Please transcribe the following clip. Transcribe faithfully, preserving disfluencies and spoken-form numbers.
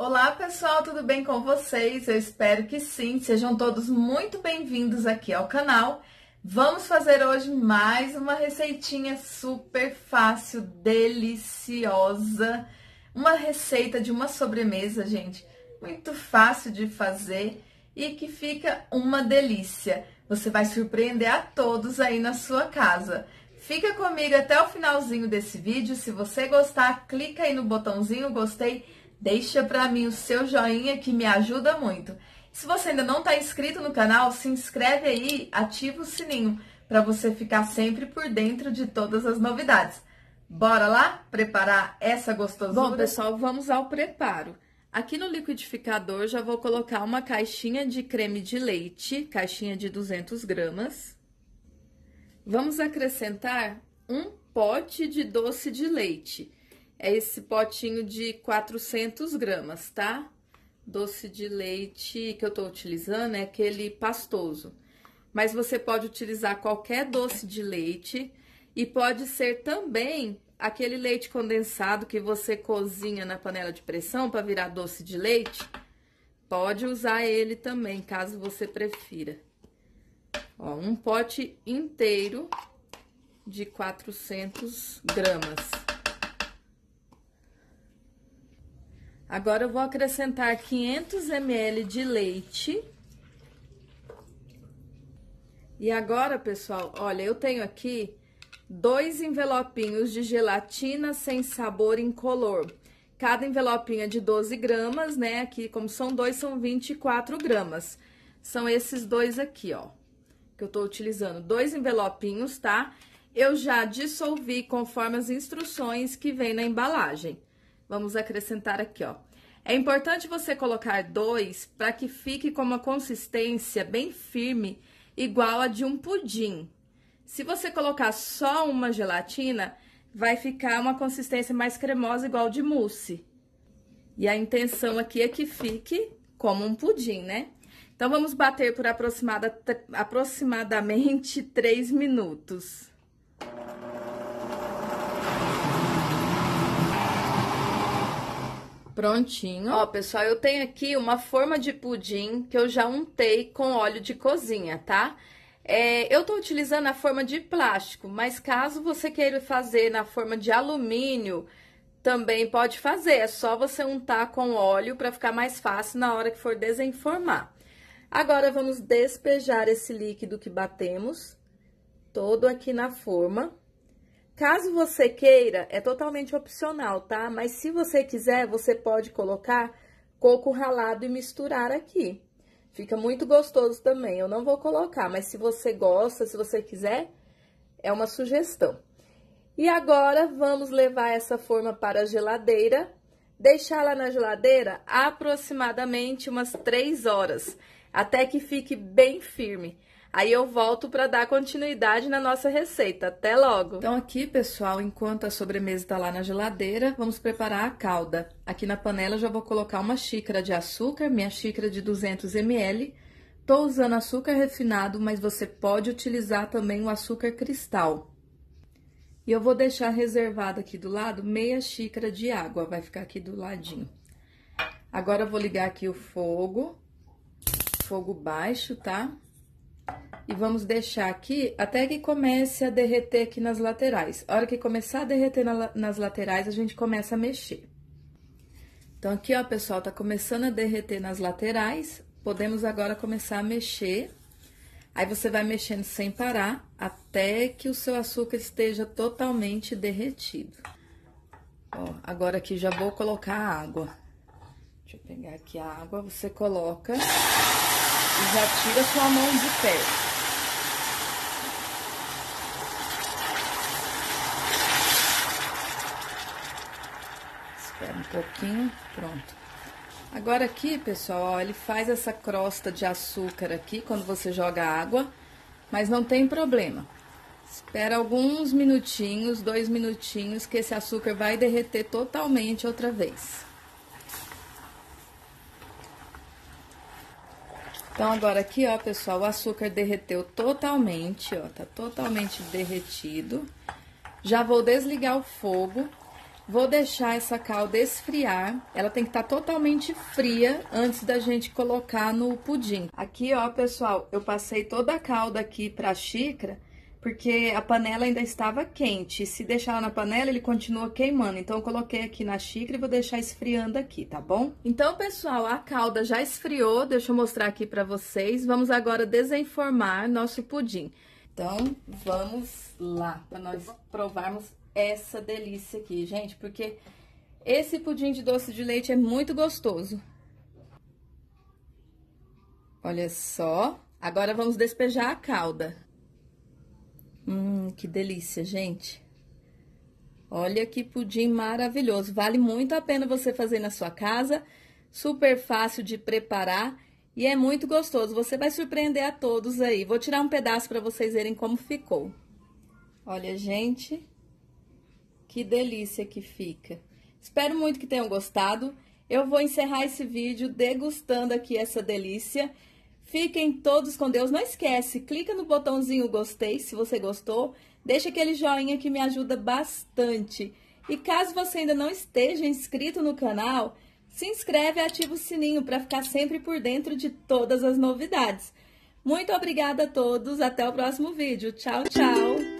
Olá pessoal, tudo bem com vocês? Eu espero que sim, sejam todos muito bem-vindos aqui ao canal. Vamos fazer hoje mais uma receitinha super fácil, deliciosa. Uma receita de uma sobremesa, gente, muito fácil de fazer e que fica uma delícia. Você vai surpreender a todos aí na sua casa. Fica comigo até o finalzinho desse vídeo. Se você gostar, clica aí no botãozinho gostei. Deixa pra mim o seu joinha que me ajuda muito. Se você ainda não tá inscrito no canal, se inscreve aí, ativa o sininho para você ficar sempre por dentro de todas as novidades. Bora lá preparar essa gostosura? Bom, pessoal, vamos ao preparo. Aqui no liquidificador já vou colocar uma caixinha de creme de leite, caixinha de duzentas gramas. Vamos acrescentar um pote de doce de leite. É esse potinho de quatrocentas gramas, tá? Doce de leite que eu tô utilizando é aquele pastoso. Mas você pode utilizar qualquer doce de leite e pode ser também aquele leite condensado que você cozinha na panela de pressão para virar doce de leite. Pode usar ele também, caso você prefira. Ó, um pote inteiro de quatrocentas gramas. Agora, eu vou acrescentar quinhentos mililitros de leite. E agora, pessoal, olha, eu tenho aqui dois envelopinhos de gelatina sem sabor incolor. Cada envelopinho é de doze gramas, né? Aqui, como são dois, são vinte e quatro gramas. São esses dois aqui, ó, que eu tô utilizando. Dois envelopinhos, tá? Eu já dissolvi conforme as instruções que vem na embalagem. Vamos acrescentar aqui, ó. É importante você colocar dois para que fique com uma consistência bem firme, igual a de um pudim. Se você colocar só uma gelatina, vai ficar uma consistência mais cremosa, igual de mousse. E a intenção aqui é que fique como um pudim, né? Então, vamos bater por aproximada, aproximadamente três minutos. Prontinho. Ó, pessoal, eu tenho aqui uma forma de pudim que eu já untei com óleo de cozinha, tá? É, eu tô utilizando a forma de plástico, mas caso você queira fazer na forma de alumínio, também pode fazer. É só você untar com óleo para ficar mais fácil na hora que for desenformar. Agora, vamos despejar esse líquido que batemos todo aqui na forma. Caso você queira, é totalmente opcional, tá? Mas se você quiser, você pode colocar coco ralado e misturar aqui. Fica muito gostoso também. Eu não vou colocar, mas se você gosta, se você quiser, é uma sugestão. E agora, vamos levar essa forma para a geladeira. Deixar lá na geladeira aproximadamente umas três horas, até que fique bem firme. Aí eu volto para dar continuidade na nossa receita. Até logo! Então aqui, pessoal, enquanto a sobremesa está lá na geladeira, vamos preparar a calda. Aqui na panela já vou colocar uma xícara de açúcar, minha xícara de duzentos mililitros. Estou usando açúcar refinado, mas você pode utilizar também o açúcar cristal. E eu vou deixar reservado aqui do lado meia xícara de água, vai ficar aqui do ladinho. Agora eu vou ligar aqui o fogo, fogo baixo, tá? E vamos deixar aqui até que comece a derreter aqui nas laterais. A hora que começar a derreter na, nas laterais, a gente começa a mexer. Então, aqui, ó, pessoal, tá começando a derreter nas laterais. Podemos agora começar a mexer. Aí, você vai mexendo sem parar, até que o seu açúcar esteja totalmente derretido. Ó, agora aqui já vou colocar a água. Deixa eu pegar aqui a água, você coloca e já tira sua mão de perto. Um pouquinho, pronto. Agora aqui, pessoal, ó, ele faz essa crosta de açúcar aqui quando você joga água, mas não tem problema. Espera alguns minutinhos, dois minutinhos, que esse açúcar vai derreter totalmente outra vez. Então, agora aqui, ó, pessoal, o açúcar derreteu totalmente, ó, tá totalmente derretido. Já vou desligar o fogo. Vou deixar essa calda esfriar, ela tem que estar totalmente fria antes da gente colocar no pudim. Aqui, ó, pessoal, eu passei toda a calda aqui pra xícara, porque a panela ainda estava quente. Se deixar na panela, ele continua queimando. Então, eu coloquei aqui na xícara e vou deixar esfriando aqui, tá bom? Então, pessoal, a calda já esfriou. Deixa eu mostrar aqui pra vocês. Vamos agora desenformar nosso pudim. Então, vamos lá, pra nós provarmos essa delícia aqui, gente. Porque esse pudim de doce de leite é muito gostoso. Olha só. Agora, vamos despejar a calda. Hum, que delícia, gente. Olha que pudim maravilhoso. Vale muito a pena você fazer na sua casa. Super fácil de preparar e é muito gostoso. Você vai surpreender a todos aí. Vou tirar um pedaço para vocês verem como ficou. Olha, gente, que delícia que fica. Espero muito que tenham gostado. Eu vou encerrar esse vídeo degustando aqui essa delícia. Fiquem todos com Deus. Não esquece, clica no botãozinho gostei se você gostou. Deixa aquele joinha que me ajuda bastante. E caso você ainda não esteja inscrito no canal, se inscreve e ativa o sininho para ficar sempre por dentro de todas as novidades. Muito obrigada a todos. Até o próximo vídeo. Tchau, tchau.